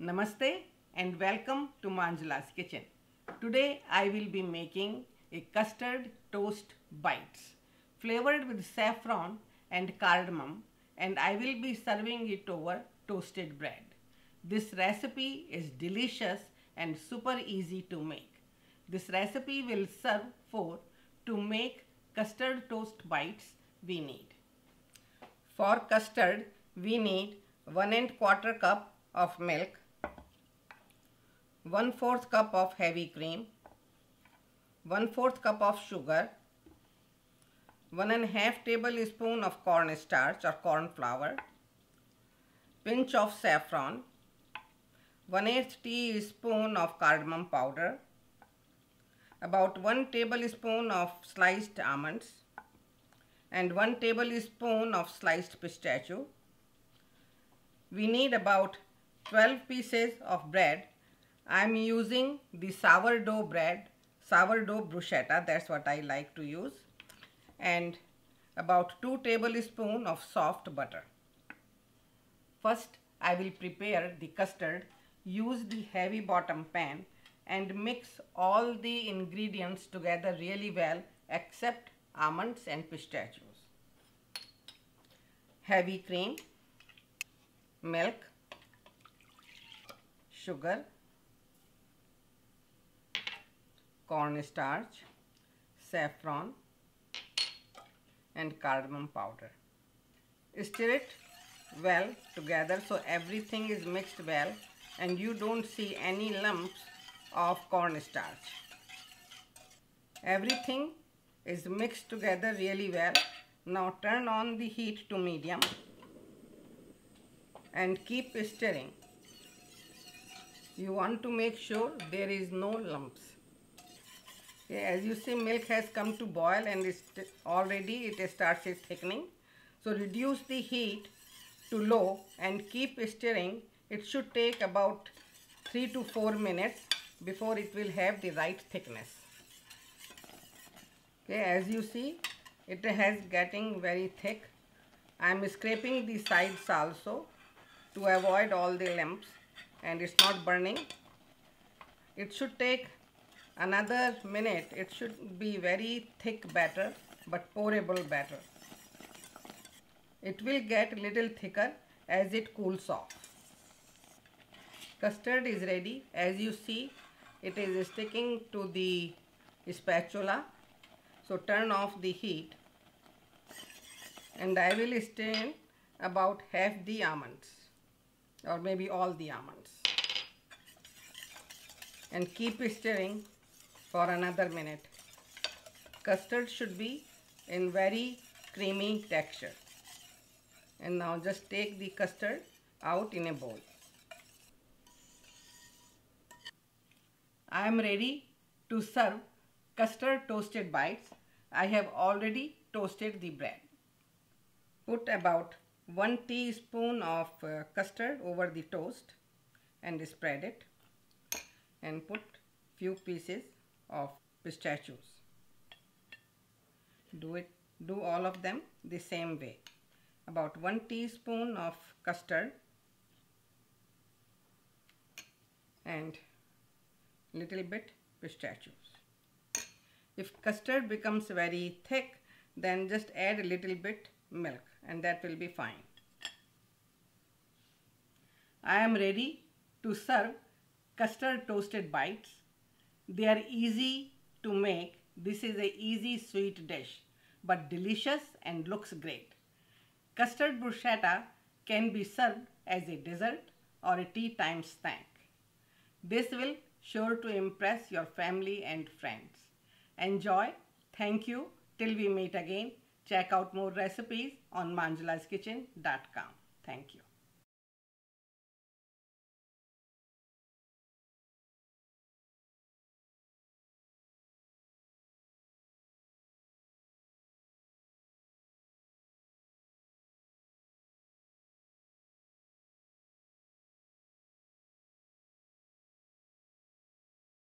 Namaste and welcome to Manjula's Kitchen. Today I will be making a custard toast bites flavored with saffron and cardamom, and I will be serving it over toasted bread. This recipe is delicious and super easy to make. This recipe will serve for to make custard toast bites we need. For custard we need 1¼ cup of milk, 1/4 cup of heavy cream, 1/4 cup of sugar, 1½ tablespoon of cornstarch or corn flour, pinch of saffron, 1/8 teaspoon of cardamom powder, about 1 tablespoon of sliced almonds, and 1 tablespoon of sliced pistachio. We need about 12 pieces of bread. I am using the sourdough bread, sourdough bruschetta, that's what I like to use, and about 2 tablespoons of soft butter. First, I will prepare the custard. Use the heavy bottom pan and mix all the ingredients together really well except almonds and pistachios. Heavy cream, milk, sugar, cornstarch, saffron, and cardamom powder. Stir it well together so everything is mixed well and you don't see any lumps of cornstarch. Everything is mixed together really well. Now turn on the heat to medium and keep stirring. You want to make sure there is no lumps. Okay, as you see, milk has come to boil and already it starts thickening. So reduce the heat to low and keep stirring. It should take about 3 to 4 minutes before it will have the right thickness. Okay, as you see, it has getting very thick. I am scraping the sides also to avoid all the lumps, and it's not burning. It should take another minute. It should be very thick batter but pourable batter. It will get a little thicker as it cools off. Custard is ready. As you see, it is sticking to the spatula. So turn off the heat and I will strain about half the almonds, or maybe all the almonds, and keep stirring for another minute. Custard should be in very creamy texture. And now just take the custard out in a bowl. I am ready to serve custard toasted bites. I have already toasted the bread. Put about 1 teaspoon of custard over the toast and spread it, and put few pieces of pistachios. Do all of them the same way. About 1 teaspoon of custard and little bit pistachios. If custard becomes very thick, then just add a little bit milk and that will be fine. I am ready to serve custard toasted bites. They are easy to make. This is an easy sweet dish but delicious and looks great. Custard bruschetta can be served as a dessert or a tea time snack. This will sure to impress your family and friends. Enjoy. Thank you. Till we meet again, check out more recipes on manjulasKitchen.com. Thank you.